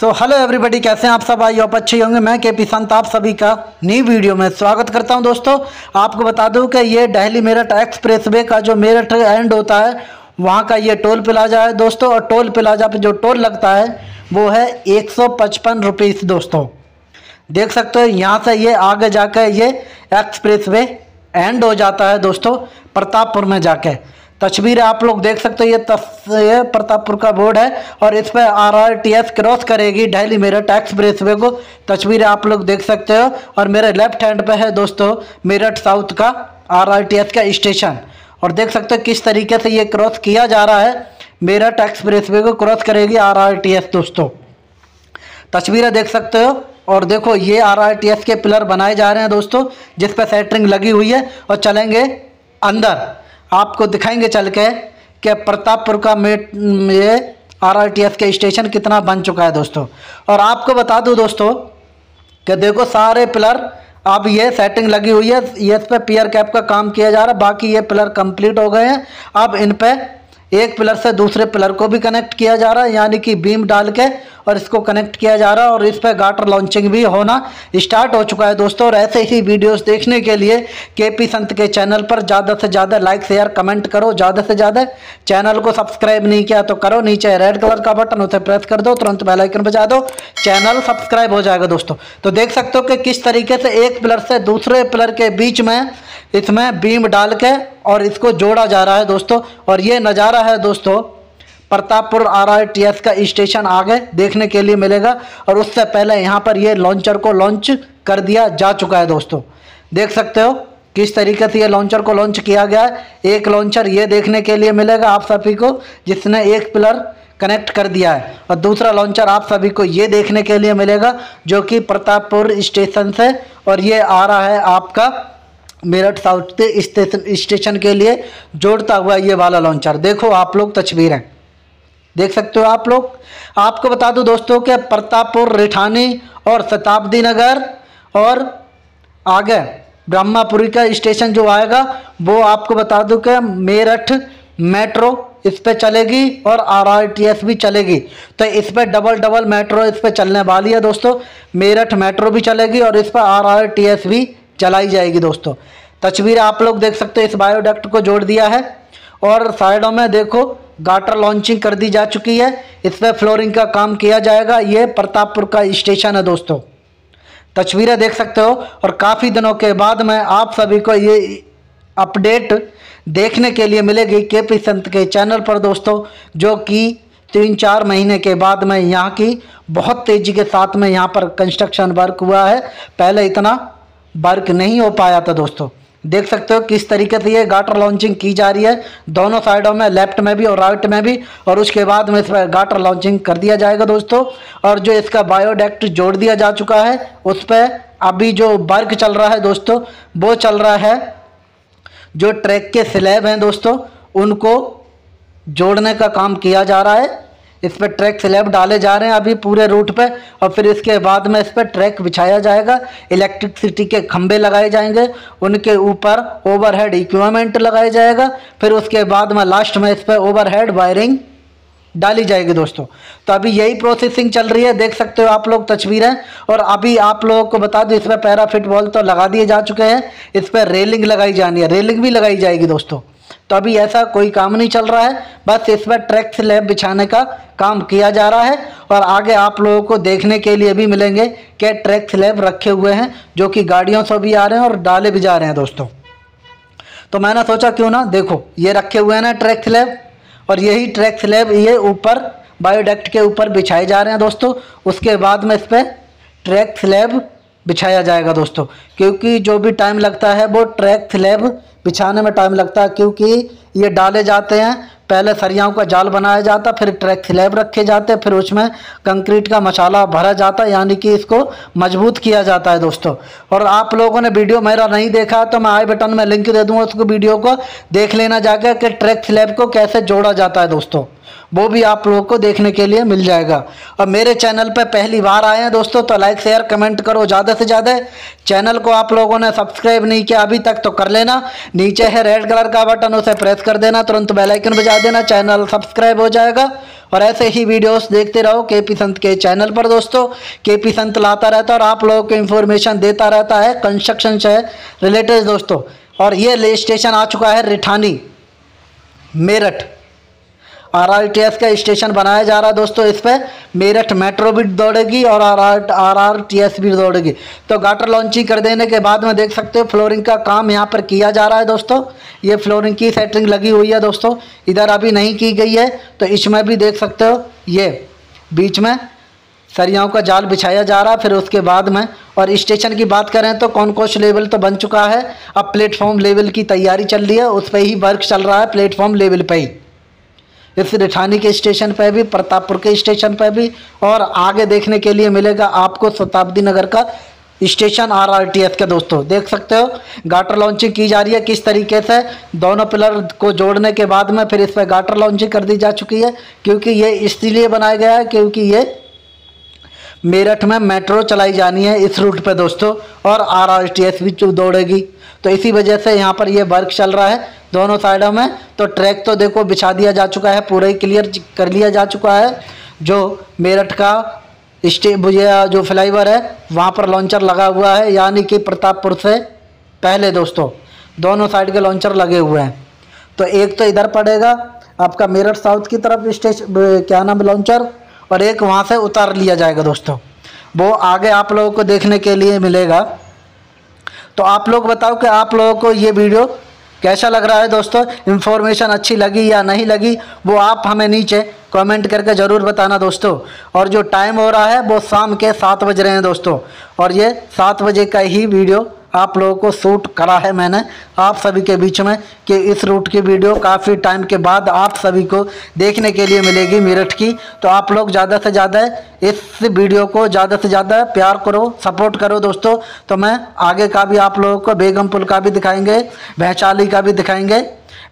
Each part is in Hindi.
सो हेलो एवरीबॉडी, कैसे हैं आप सब? आई होप अच्छे होंगे। मैं केपी संत आप सभी का नई वीडियो में स्वागत करता हूं। दोस्तों आपको बता दूं कि ये दिल्ली मेरठ एक्सप्रेसवे का जो मेरठ एंड होता है वहां का ये टोल प्लाजा है दोस्तों, और टोल प्लाजा पे जो टोल लगता है वो है 155 रुपये। दोस्तों देख सकते हो यहाँ से ये आगे जाकर ये एक्सप्रेसवे एंड हो जाता है दोस्तों प्रतापपुर में जाके। तस्वीर आप लोग देख सकते हो, ये प्रतापपुर का बोर्ड है और इस पर आरआरटीएस क्रॉस करेगी दिल्ली मेरठ एक्सप्रेसवे को। तस्वीर आप लोग देख सकते हो और मेरे लेफ्ट हैंड पे है दोस्तों मेरठ साउथ का आरआरटीएस का स्टेशन, और देख सकते हो किस तरीके से ये क्रॉस किया जा रहा है। मेरठ एक्सप्रेसवे को क्रॉस करेगी आरआरटीएस दोस्तों। तस्वीरें देख सकते हो और देखो ये आरआरटीएस के पिलर बनाए जा रहे हैं दोस्तों, जिस पर सेटरिंग लगी हुई है। और चलेंगे अंदर, आपको दिखाएंगे चल के कि प्रतापपुर का ये आरआरटीएस के स्टेशन कितना बन चुका है दोस्तों। और आपको बता दूं दोस्तों कि देखो सारे पिलर अब ये सेटिंग लगी हुई है, ये इस पर पियर कैप का काम किया जा रहा है। बाकी ये पिलर कंप्लीट हो गए हैं, अब इन पर एक पिलर से दूसरे पिलर को भी कनेक्ट किया जा रहा है, यानी कि बीम डाल के और इसको कनेक्ट किया जा रहा है। और इस पर गाटर लॉन्चिंग भी होना स्टार्ट हो चुका है दोस्तों। और ऐसे ही वीडियोस देखने के लिए केपी संत के चैनल पर ज़्यादा से ज़्यादा लाइक शेयर कमेंट करो, ज़्यादा से ज़्यादा। चैनल को सब्सक्राइब नहीं किया तो करो, नीचे रेड कलर का बटन उसे प्रेस कर दो, तुरंत बेल आइकन बजा दो, चैनल सब्सक्राइब हो जाएगा दोस्तों। तो देख सकते हो कि किस तरीके से एक पिलर से दूसरे पिलर के बीच में इसमें बीम डाल के और इसको जोड़ा जा रहा है दोस्तों। और ये नज़ारा है दोस्तों प्रतापपुर आरआरटीएस का स्टेशन आगे देखने के लिए मिलेगा। और उससे पहले यहाँ पर ये लॉन्चर को लॉन्च कर दिया जा चुका है दोस्तों। देख सकते हो किस तरीके से ये लॉन्चर को लॉन्च किया गया है। एक लॉन्चर ये देखने के लिए मिलेगा आप सभी को, जिसने एक पिलर कनेक्ट कर दिया है, और दूसरा लॉन्चर आप सभी को ये देखने के लिए मिलेगा जो कि प्रतापपुर स्टेशन से, और ये आ रहा है आपका मेरठ साउथ के स्टेशन के लिए जोड़ता हुआ ये वाला लॉन्चर। देखो आप लोग तस्वीरें देख सकते हो आप लोग। आपको बता दूं दोस्तों कि प्रतापपुर, रिठानी और शताब्दी नगर और आगे ब्रह्मापुरी का स्टेशन जो आएगा वो आपको बता दूं कि मेरठ मेट्रो इस पे चलेगी और आरआरटीएस भी चलेगी। तो इस पे डबल मेट्रो इस पे चलने वाली है दोस्तों। मेरठ मेट्रो भी चलेगी और इस पर आरआरटीएस भी चलाई जाएगी दोस्तों। तस्वीर आप लोग देख सकते हो, इस बायोडक्ट को जोड़ दिया है और साइडों में देखो गाटर लॉन्चिंग कर दी जा चुकी है, इस पर फ्लोरिंग का काम किया जाएगा। ये प्रतापपुर का स्टेशन है दोस्तों, तस्वीरें देख सकते हो। और काफ़ी दिनों के बाद मैं आप सभी को ये अपडेट देखने के लिए मिलेगी केपी संत के चैनल पर दोस्तों, जो कि 3-4 महीने के बाद में यहाँ की बहुत तेज़ी के साथ में यहाँ पर कंस्ट्रक्शन वर्क हुआ है, पहले इतना वर्क नहीं हो पाया था दोस्तों। देख सकते हो किस तरीके से ये गाटर लॉन्चिंग की जा रही है दोनों साइडों में, लेफ्ट में भी और राइट में भी, और उसके बाद में इस पर गाटर लॉन्चिंग कर दिया जाएगा दोस्तों। और जो इसका बायोडक्ट जोड़ दिया जा चुका है उस पर अभी जो वर्क चल रहा है दोस्तों वो चल रहा है। जो ट्रैक के स्लैब हैं दोस्तों उनको जोड़ने का काम किया जा रहा है, इस पर ट्रैक स्लैब डाले जा रहे हैं अभी पूरे रूट पे, और फिर इसके बाद में इस पर ट्रैक बिछाया जाएगा। इलेक्ट्रिसिटी के खंभे लगाए जाएंगे, उनके ऊपर ओवरहेड इक्विपमेंट लगाया जाएगा, फिर उसके बाद में लास्ट में इस पर ओवरहेड वायरिंग डाली जाएगी दोस्तों। तो अभी यही प्रोसेसिंग चल रही है, देख सकते हो आप लोग तस्वीरें। और अभी आप लोगों को बता दूं इसमें पैराफिट वॉल तो लगा दिए जा चुके हैं, इस पर रेलिंग लगाई जानी है, रेलिंग भी लगाई जाएगी दोस्तों। तो अभी ऐसा कोई काम नहीं चल रहा है, बस इस पर ट्रैक स्लैब बिछाने का काम किया जा रहा है। और आगे आप लोगों को देखने के लिए भी मिलेंगे कि ट्रैक स्लैब रखे हुए हैं जो कि गाड़ियों से भी आ रहे हैं और डाले भी जा रहे हैं दोस्तों। तो मैंने सोचा क्यों ना, देखो ये रखे हुए हैं ना ट्रैक स्लैब, और यही ट्रैक स्लैब ये ऊपर बायोडक्ट के ऊपर बिछाए जा रहे हैं दोस्तों। उसके बाद में इस पर ट्रैक स्लैब बिछाया जाएगा दोस्तों, क्योंकि जो भी टाइम लगता है वो ट्रैक स्लैब बिछाने में टाइम लगता है, क्योंकि ये डाले जाते हैं, पहले सरियाओं का जाल बनाया जाता, फिर ट्रैक स्लैब रखे जाते, फिर उसमें कंक्रीट का मसाला भरा जाता, यानी कि इसको मजबूत किया जाता है दोस्तों। और आप लोगों ने वीडियो मेरा नहीं देखा तो मैं आई बटन में लिंक दे दूँगा उसको, वीडियो को देख लेना जाकर कि ट्रैक स्लैब को कैसे जोड़ा जाता है दोस्तों, वो भी आप लोगों को देखने के लिए मिल जाएगा। और मेरे चैनल पर पहली बार आए हैं दोस्तों तो लाइक शेयर कमेंट करो ज़्यादा से ज़्यादा। चैनल को आप लोगों ने सब्सक्राइब नहीं किया अभी तक तो कर लेना, नीचे है रेड कलर का बटन उसे प्रेस कर देना, तुरंत बेल आइकन बजा देना, चैनल सब्सक्राइब हो जाएगा। और ऐसे ही वीडियोस देखते रहो केपी संत के चैनल पर। दोस्तों केपी संत लाता रहता है और आप लोगों को इन्फॉर्मेशन देता रहता है कंस्ट्रक्शन से रिलेटेड दोस्तों। और ये स्टेशन आ चुका है रिठानी मेरठ, आरआरटीएस का स्टेशन बनाया जा रहा है दोस्तों। इस पर मेरठ मेट्रो भी दौड़ेगी और आरआरटीएस भी दौड़ेगी। तो गाटर लॉन्चिंग कर देने के बाद में देख सकते हो फ्लोरिंग का काम यहाँ पर किया जा रहा है दोस्तों। ये फ्लोरिंग की सेटिंग लगी हुई है दोस्तों, इधर अभी नहीं की गई है। तो इसमें भी देख सकते हो ये बीच में सरियाओं का जाल बिछाया जा रहा है फिर उसके बाद में। और स्टेशन की बात करें तो कॉन्कोर्स लेवल तो बन चुका है, अब प्लेटफॉर्म लेवल की तैयारी चल रही है, उस पर ही वर्क चल रहा है प्लेटफॉर्म लेवल पर ही। इस रिठानी के स्टेशन पर भी, प्रतापपुर के स्टेशन पर भी, और आगे देखने के लिए मिलेगा आपको शताब्दी नगर का स्टेशन आरआरटीएस के दोस्तों। देख सकते हो गाटर लॉन्चिंग की जा रही है किस तरीके से, दोनों पिलर को जोड़ने के बाद में फिर इस पर गाटर लॉन्चिंग कर दी जा चुकी है। क्योंकि ये इसलिए बनाया गया है क्योंकि ये मेरठ में मेट्रो चलाई जानी है इस रूट पे दोस्तों, और आरआरटीएस भी दौड़ेगी। तो इसी वजह से यहाँ पर ये वर्क चल रहा है दोनों साइडों में। तो ट्रैक तो देखो बिछा दिया जा चुका है, पूरा ही क्लियर कर लिया जा चुका है। जो मेरठ का जो फ्लाईओवर है वहाँ पर लॉन्चर लगा हुआ है, यानी कि प्रतापपुर से पहले दोस्तों दोनों साइड के लॉन्चर लगे हुए हैं। तो एक तो इधर पड़ेगा आपका मेरठ साउथ की तरफ स्टेशन क्या नाम लॉन्चर, और एक वहाँ से उतार लिया जाएगा दोस्तों, वो आगे आप लोगों को देखने के लिए मिलेगा। तो आप लोग बताओ कि आप लोगों को ये वीडियो कैसा लग रहा है दोस्तों, इन्फॉर्मेशन अच्छी लगी या नहीं लगी वो आप हमें नीचे कमेंट करके ज़रूर बताना दोस्तों। और जो टाइम हो रहा है वो शाम के 7 बज रहे हैं दोस्तों, और ये 7 बजे का ही वीडियो आप लोगों को शूट करा है मैंने आप सभी के बीच में, कि इस रूट की वीडियो काफ़ी टाइम के बाद आप सभी को देखने के लिए मिलेगी मेरठ की। तो आप लोग ज़्यादा से ज़्यादा इस वीडियो को ज़्यादा से ज़्यादा प्यार करो, सपोर्ट करो दोस्तों। तो मैं आगे का भी आप लोगों को बेगमपुल का भी दिखाएंगे, भैचाली का भी दिखाएंगे,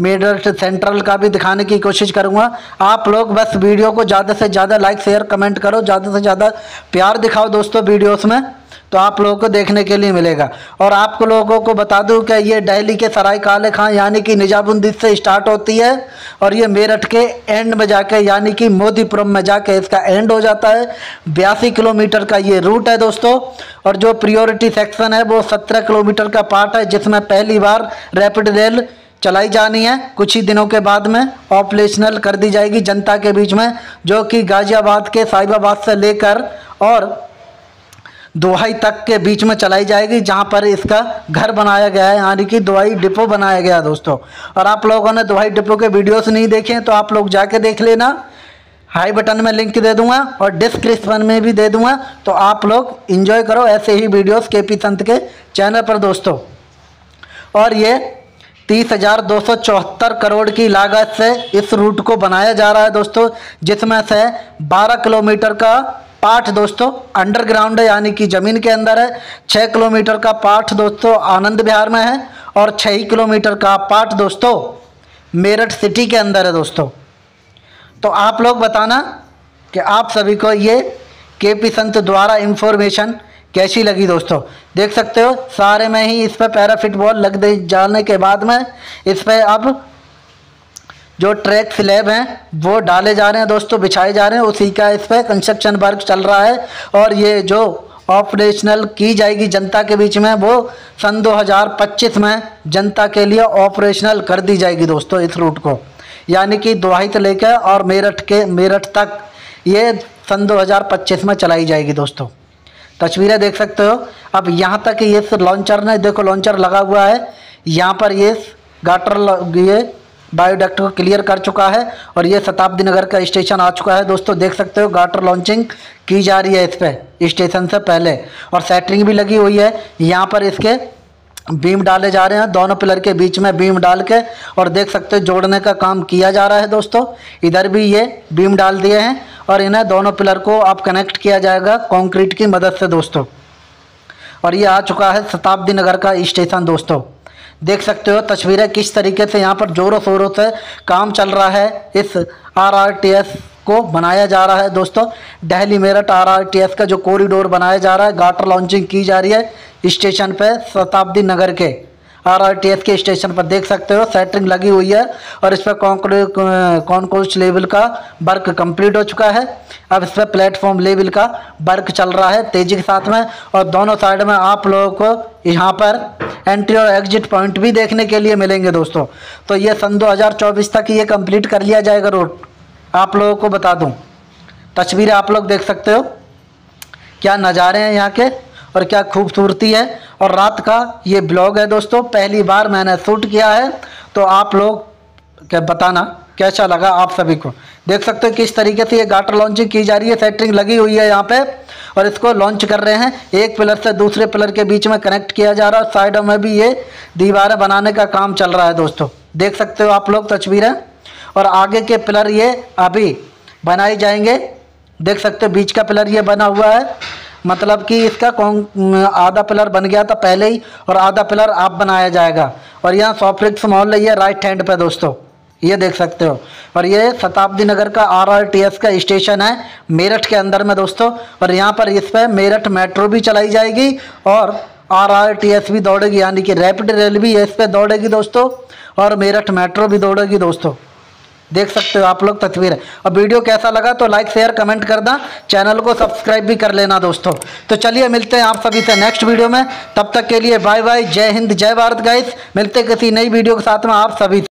मेरठ सेंट्रल का भी दिखाने की कोशिश करूंगा। आप लोग बस वीडियो को ज़्यादा से ज़्यादा लाइक शेयर कमेंट करो, ज़्यादा से ज़्यादा प्यार दिखाओ दोस्तों वीडियोस में, तो आप लोगों को देखने के लिए मिलेगा। और आप लोगों को बता दूं कि ये दिल्ली के सरायकाले खान यानी कि निजामुद्दीन से स्टार्ट होती है, और ये मेरठ के एंड में जाके यानी कि मोदीपुरम में जाके इसका एंड हो जाता है। 82 किलोमीटर का ये रूट है दोस्तों, और जो प्रियोरिटी सेक्शन है वो 17 किलोमीटर का पार्ट है, जिसमें पहली बार रैपिड रेल चलाई जानी है। कुछ ही दिनों के बाद में ऑपरेशनल कर दी जाएगी जनता के बीच में, जो कि गाज़ियाबाद के साहिबाबाद से लेकर और दोहाई तक के बीच में चलाई जाएगी, जहां पर इसका घर बनाया गया है यानी कि दोहाई डिपो बनाया गया है दोस्तों। और आप लोगों ने दोहाई डिपो के वीडियोस नहीं देखे हैं तो आप लोग जाके देख लेना, हाई बटन में लिंक दे दूंगा और डिस्क्रिप्शन में भी दे दूंगा। तो आप लोग इन्जॉय करो ऐसे ही वीडियोज़ केपी संत के चैनल पर दोस्तों। और ये 30,274 करोड़ की लागत से इस रूट को बनाया जा रहा है दोस्तों, जिसमें से 12 किलोमीटर का पार्ट दोस्तों अंडरग्राउंड है यानी कि ज़मीन के अंदर है, 6 किलोमीटर का पार्ट दोस्तों आनंद बिहार में है, और 6 किलोमीटर का पार्ट दोस्तों मेरठ सिटी के अंदर है दोस्तों। तो आप लोग बताना कि आप सभी को ये केपी संत द्वारा इन्फॉर्मेशन कैसी लगी दोस्तों। देख सकते हो सारे में ही इस पर पैराफिट बॉल लग दे जाने के बाद में इस पर अब जो ट्रैक स्लैब हैं वो डाले जा रहे हैं दोस्तों, बिछाए जा रहे हैं, उसी का इस पर कंस्ट्रक्शन वर्क चल रहा है। और ये जो ऑपरेशनल की जाएगी जनता के बीच में वो सन 2025 में जनता के लिए ऑपरेशनल कर दी जाएगी दोस्तों इस रूट को, यानी कि दोहाई से लेकर और मेरठ तक ये सन 2025 में चलाई जाएगी दोस्तों। तस्वीरें देख सकते हो अब यहाँ तक ये लॉन्चर ने देखो लॉन्चर लगा हुआ है, यहाँ पर ये गाटर ये बायोडक्ट को क्लियर कर चुका है, और ये शताब्दी नगर का स्टेशन आ चुका है दोस्तों। देख सकते हो गाटर लॉन्चिंग की जा रही है इस पर स्टेशन से पहले, और सेटरिंग भी लगी हुई है। यहाँ पर इसके बीम डाले जा रहे हैं, दोनों पिलर के बीच में बीम डाल के, और देख सकते हो जोड़ने का काम किया जा रहा है दोस्तों। इधर भी ये बीम डाल दिए हैं और इन्हें दोनों पिलर को अब कनेक्ट किया जाएगा कंक्रीट की मदद से दोस्तों। और ये आ चुका है शताब्दी नगर का स्टेशन दोस्तों। देख सकते हो तस्वीरें किस तरीके से यहाँ पर जोरों शोरों से काम चल रहा है, इस आरआरटीएस को बनाया जा रहा है दोस्तों। दिल्ली मेरठ आरआरटीएस का जो कॉरिडोर बनाया जा रहा है, गाटर लॉन्चिंग की जा रही है स्टेशन पे शताब्दी नगर के, आरआरटीएस के स्टेशन पर देख सकते हो सेटरिंग लगी हुई है और इस पर कॉन्क्रीट लेवल का वर्क कंप्लीट हो चुका है। अब इस पर प्लेटफॉर्म लेवल का वर्क चल रहा है तेजी के साथ में और दोनों साइड में आप लोगों को यहाँ पर एंट्री और एग्जिट पॉइंट भी देखने के लिए मिलेंगे दोस्तों। तो ये सन 2024 तक ये कंप्लीट कर लिया जाएगा रोड, आप लोगों को बता दूँ। तस्वीरें आप लोग देख सकते हो, क्या नज़ारे हैं यहाँ के और क्या खूबसूरती है। और रात का ये ब्लॉग है दोस्तों, पहली बार मैंने शूट किया है, तो आप लोग क्या बताना कैसा लगा आप सभी को। देख सकते हो किस तरीके से ये गाटर लॉन्चिंग की जा रही है, सेटरिंग लगी हुई है यहाँ पे और इसको लॉन्च कर रहे हैं। एक पिलर से दूसरे पिलर के बीच में कनेक्ट किया जा रहा है, साइडों में भी ये दीवारें बनाने का काम चल रहा है दोस्तों। देख सकते हो आप लोग तस्वीरें, और आगे के पिलर ये अभी बनाए जाएंगे। देख सकते हो बीच का पिलर ये बना हुआ है, मतलब कि इसका आधा पिलर बन गया था पहले ही और आधा पिलर आप बनाया जाएगा। और यहाँ सॉफ्ट रेक्स मॉल है राइट हैंड पे दोस्तों, ये देख सकते हो। और ये शताब्दी नगर का आरआरटीएस का स्टेशन है मेरठ के अंदर में दोस्तों। और यहाँ पर इस पर मेरठ मेट्रो भी चलाई जाएगी और आरआरटीएस भी दौड़ेगी, यानी कि रैपिड रेल भी इस पर दौड़ेगी दोस्तों और मेरठ मेट्रो भी दौड़ेगी दोस्तों। देख सकते हो आप लोग तस्वीर। और वीडियो कैसा लगा तो लाइक शेयर कमेंट कर देना, चैनल को सब्सक्राइब भी कर लेना दोस्तों। तो चलिए मिलते हैं आप सभी से नेक्स्ट वीडियो में, तब तक के लिए बाय बाय, जय हिंद जय भारत गाइस। मिलते किसी नई वीडियो के साथ में आप सभी।